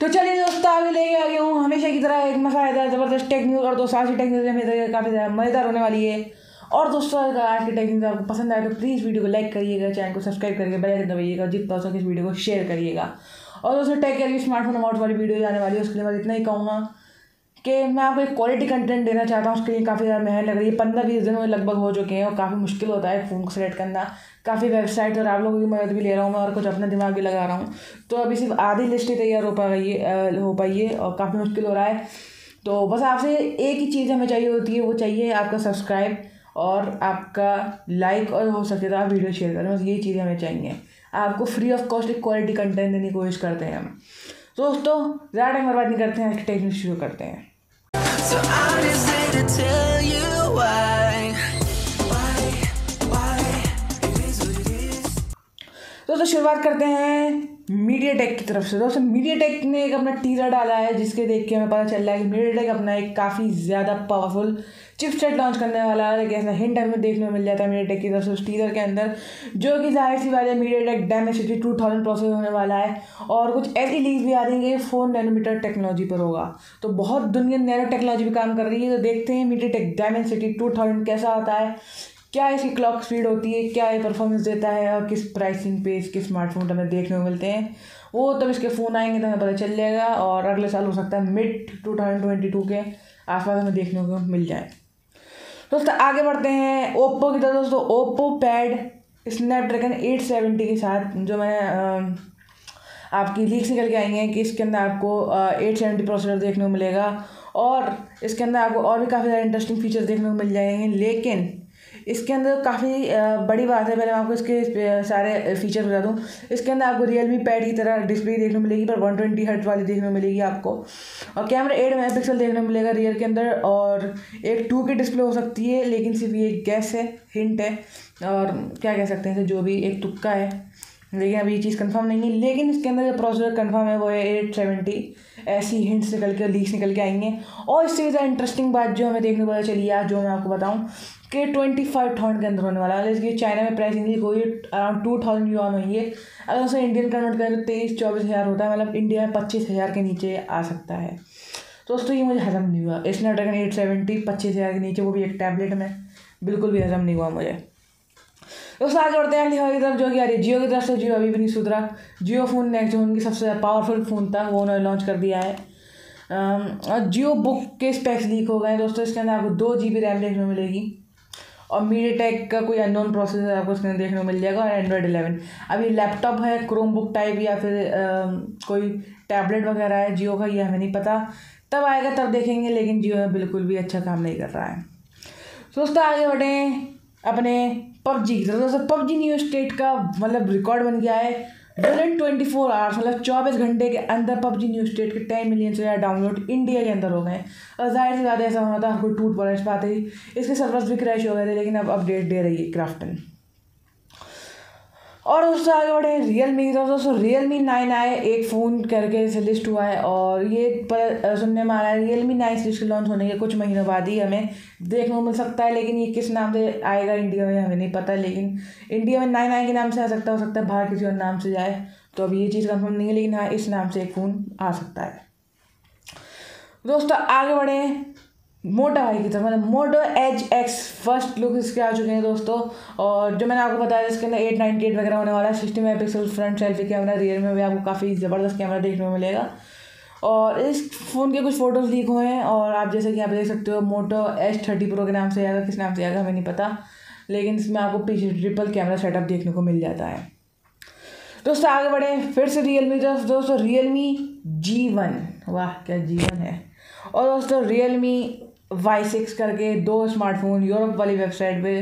तो चलिए दोस्तों आगे लेके आ गया हूँ हमेशा की तरह एक मसालेदार ज़बरदस्त टेक न्यूज़। और दोस्तों आज की टेक न्यूज़ में काफ़ी ज़्यादा मज़ेदार होने वाली है। और दोस्तों आज की टेक न्यूज़ आपको पसंद आए तो प्लीज़ वीडियो को लाइक करिएगा, चैनल को सब्सक्राइब करके बेल आइकन दबाइएगा, जितना हो सके इस वीडियो को शेयर करिएगा। और दोस्तों टेक केयर की स्मार्टफोन अमाउंट वाली वीडियो आने वाली है, उसके लिए मैं इतना ही कहूँगा कि मैं आपको एक क्वालिटी कंटेंट देना चाहता हूँ। उसके लिए काफ़ी ज़्यादा मेहनत लग रही है, 15-20 दिन में लगभग हो चुके हैं और काफ़ी मुश्किल होता है फ़ोन को सेलेक्ट करना। काफ़ी वेबसाइट और आप लोगों की मदद भी ले रहा हूँ मैं और कुछ अपना दिमाग भी लगा रहा हूँ। तो अभी सिर्फ आधी लिस्ट ही तैयार हो पाई है और काफ़ी मुश्किल हो रहा है। तो बस आपसे एक ही चीज़ हमें चाहिए होती है, वो चाहिए आपका सब्सक्राइब और आपका लाइक, और हो सके तो आप वीडियो शेयर करें। बस यही चीज़ें हमें चाहिए। आपको फ्री ऑफ कॉस्ट एक क्वालिटी कंटेंट देने की कोशिश करते हैं हम। दोस्तों ज़्यादा टाइम बर्बाद नहीं करते हैं, टेक्निक शुरू करते हैं। So I'm just here to tell you why it is what it is। तो शुरुआत करते हैं MediaTek की तरफ से। दोस्तों MediaTek ने एक अपना टीजर डाला है, जिसके देख के हमें पता चल रहा है कि MediaTek अपना एक काफ़ी ज़्यादा पावरफुल चिपसेट लॉन्च करने वाला है। ऐसा हिंट हमें देखने मिल जाता है MediaTek की तरफ से उस टीजर के अंदर, जो कि जाहिर सी बात है MediaTek Dimensity 2000 प्रोसेसर होने वाला है। और कुछ ऐसी लीज भी आ रही है 4 नैनोमीटर टेक्नोलॉजी पर होगा। तो बहुत दुनिया नैनो टेक्नोलॉजी पर काम कर रही है। तो देखते हैं MediaTek Dimensity 2000 कैसा आता है, क्या इसकी क्लॉक स्पीड होती है, क्या ये परफॉर्मेंस देता है और किस प्राइसिंग पे इसके स्मार्टफोन हमें देखने को मिलते हैं। वो तब इसके फ़ोन आएंगे तो हमें पता चल जाएगा और अगले साल हो सकता है मिड 2022 के आसपास हमें देखने को मिल जाए। दोस्तों आगे बढ़ते हैं ओप्पो की तरफ। दोस्तों ओप्पो पैड स्नैपड्रैगन 870 के साथ, जो मैंने आपकी लीक्स निकल के आई हैं कि इसके अंदर आपको 870 प्रोसेसर देखने को मिलेगा और इसके अंदर आपको और भी काफ़ी ज़्यादा इंटरेस्टिंग फीचर्स देखने को मिल जाएंगे। लेकिन इसके अंदर काफ़ी बड़ी बात है, पहले मैं आपको इसके सारे फीचर बता दूं। इसके अंदर आपको रियलमी पैड की तरह डिस्प्ले देखने को मिलेगी, पर 120 हर्ट्ज़ वाली देखने को मिलेगी आपको। और कैमरा 8 मेगापिक्सल देखने को मिलेगा रियर के अंदर, और एक 2K डिस्प्ले हो सकती है, लेकिन सिर्फ ये गैस है, हिंट है और क्या कह सकते हैं, जो भी एक तुक्का है, लेकिन अभी ये चीज़ कंफर्म नहीं है। लेकिन इसके अंदर जो प्रोसेसर कंफर्म है वो है 870। ऐसी हिंट्स निकल के, लीक्स निकल के आई हैं। और इससे ज़्यादा इंटरेस्टिंग बात जो हमें देखने को पता चली आज, जो मैं आपको बताऊँ कि 25,000 के अंदर होने वाला है। इसकी चाइना में प्राइसिंग है कोई अराउंड 2000 यूआन हुई है। अगर उसे इंडियन कन्वर्ट करें तो 23-24 हज़ार होता है, मतलब इंडिया में 25,000 के नीचे आ सकता है। दोस्तों ये मुझे हजम नहीं हुआ, स्नैपड्रैगन 870 25,000 के नीचे, वो भी एक टैबलेट में, बिल्कुल भी हजम नहीं हुआ मुझे। दोस्तों आगे बढ़ते हैं अगली खबर की तरफ, जो कि आ रही है जियो की तरफ से। जियो अभी भी नहीं सुधरा। जियो फ़ोन नेक्स्ट जो उनकी सबसे पावरफुल फ़ोन था वो उन्होंने लॉन्च कर दिया है। और जियो बुक के स्पेक्स लीक हो गए हैं। दोस्तों इसके अंदर आपको 2 GB रैम देखने को मिलेगी और MediaTek का कोई अननोन प्रोसेसर आपको इसके अंदर देखने को मिल जाएगा और Android 11। अभी लैपटॉप है क्रोमबुक टाइप या फिर कोई टैबलेट वगैरह है जियो का, ये हमें नहीं पता, तब आएगा तब देखेंगे। लेकिन जियो में बिल्कुल भी अच्छा काम नहीं कर रहा है। दोस्तों आगे बढ़ें अपने PUBG की तरफ। दोस्तों PUBG न्यू स्टेट का मतलब रिकॉर्ड बन गया है। विदिन 24 आवर्स मतलब 24 घंटे के अंदर PUBG न्यू स्टेट के 10 मिलियन से ज़्यादा डाउनलोड इंडिया के अंदर हो गए। और जाहिर सी बात है ऐसा होना था, हर कोई टूट पड़ा इस बात ही। इसके सर्वर्स भी क्रैश हो गए थे, लेकिन अब अपडेट दे रही है क्राफ्टन। और उससे आगे बढ़े रियलमी की तरफ। दोस्तों रियलमी 9 आए, एक फ़ोन करके इसे लिस्ट हुआ है और ये पर सुनने में आ रहा है रियलमी 9 सीरीज के लॉन्च होने के कुछ महीनों बाद ही हमें देखने को मिल सकता है। लेकिन ये किस नाम से आएगा इंडिया में हमें नहीं पता, लेकिन इंडिया में 9i के नाम से आ सकता है, हो सकता है बाहर किसी और नाम से जाए, तो अब ये चीज़ कन्फर्म नहीं है। लेकिन हाँ, इस नाम से एक फ़ोन आ सकता है। दोस्तों आगे बढ़े मोटा भाई की तरफ, मतलब Moto as X first look इसके आ चुके हैं दोस्तों। और जो मैंने आपको बताया इसके अंदर 898 वगैरह होने वाला है। 60 megapixel front selfie camera, rear में भी आपको काफ़ी ज़बरदस्त कैमरा देखने को मिलेगा। और इस फ़ोन के कुछ फ़ोटोज़ लीक हुए हैं और आप जैसे कि आप देख सकते हो मोटो Edge 30 Pro के नाम से आएगा, किस नाम से आएगा हमें नहीं पता, लेकिन इसमें आपको पीछे ट्रिपल कैमरा सेटअप देखने को मिल जाता है। दोस्तों आगे बढ़े फिर से रियलमी तरफ। दोस्तों रियलमी G1, वाह क्या G1 है। और दोस्तों रियलमी Y6 करके 2 स्मार्टफोन यूरोप वाली वेबसाइट पे,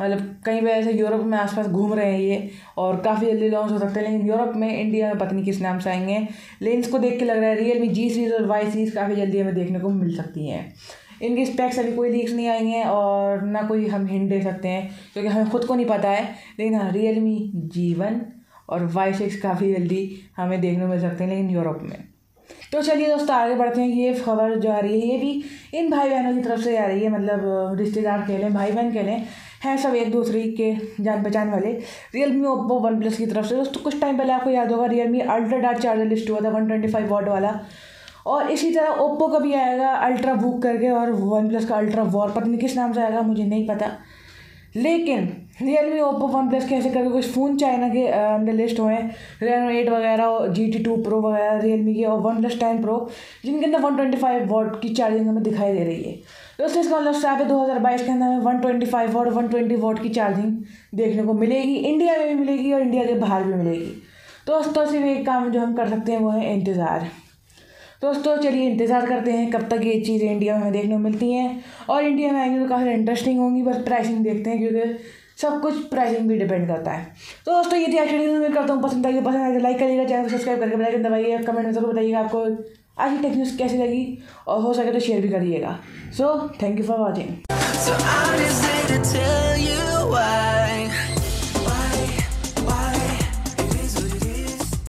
मतलब कहीं पे ऐसे यूरोप में आसपास घूम रहे हैं ये, और काफ़ी जल्दी लॉन्च हो सकते हैं। लेकिन यूरोप में, इंडिया में पता नहीं किस नाम से आएंगे। लेकिन इसको देख के लग रहा है रियलमी G सीरीज़ और Y सीरीज़ काफ़ी जल्दी हमें देखने को मिल सकती हैं। इनकी स्पेक्स अभी कोई लीक्स नहीं आई हैं और ना कोई हम हिंट दे सकते हैं, क्योंकि हमें खुद को नहीं पता है। लेकिन हाँ, रियलमी G1 और Y6 काफ़ी जल्दी हमें देखने को मिल सकते हैं, लेकिन यूरोप में। तो चलिए दोस्तों आगे बढ़ते हैं कि ये खबर जो आ रही है ये भी इन भाई बहनों की तरफ से आ रही है, मतलब रिश्तेदार कह लें, भाई बहन कह लें, हैं सब एक दूसरे के जान पहचान वाले। रियलमी ओप्पो वन प्लस की तरफ से दोस्तों कुछ टाइम पहले आपको याद होगा Realme ultra dart charger list हुआ था 125 वाट वाला, और इसी तरह ओप्पो का भी आएगा अल्ट्रा बूक करके, और वन प्लस का अल्ट्रा वॉर पता नहीं किस नाम से आएगा मुझे नहीं पता। लेकिन रियलमी ओप्पो वन प्लस कैसे करके कुछ फ़ोन चाइना के अंदर लिस्ट हुए हैं, Realme 8 वगैरह, GT 2 Pro वगैरह रियलमी के, और OnePlus 10 Pro जिनके अंदर 125 वाट की चार्जिंग हमें दिखाई दे रही है। दोस्तों इसका मतलब साफ 2022 के अंदर हमें 125 वाट 120 वाट की चार्जिंग देखने को मिलेगी, इंडिया में भी मिलेगी और इंडिया के बाहर भी मिलेगी। दोस्तों सिर्फ एक काम जो हम कर सकते हैं वो है इंतज़ार। दोस्तों चलिए इंतज़ार करते हैं कब तक ये चीज़ें इंडिया में हमें देखने को मिलती हैं, और इंडिया में आएंगी तो काफ़ी इंटरेस्टिंग होंगी। बस प्राइसिंग देखते हैं क्योंकि सब कुछ प्राइसिंग भी डिपेंड करता है। तो दोस्तों ये थी आज की वीडियो, उम्मीद करता हूँ पसंद आई तो लाइक करिएगा, चैनल को सब्सक्राइब करके बेल आइकन दबाइएगा, कमेंट में जरूर बताइएगा आपको आज की टेक न्यूज़ कैसी लगी, और हो सके तो शेयर भी करिएगा। So thank you for watching.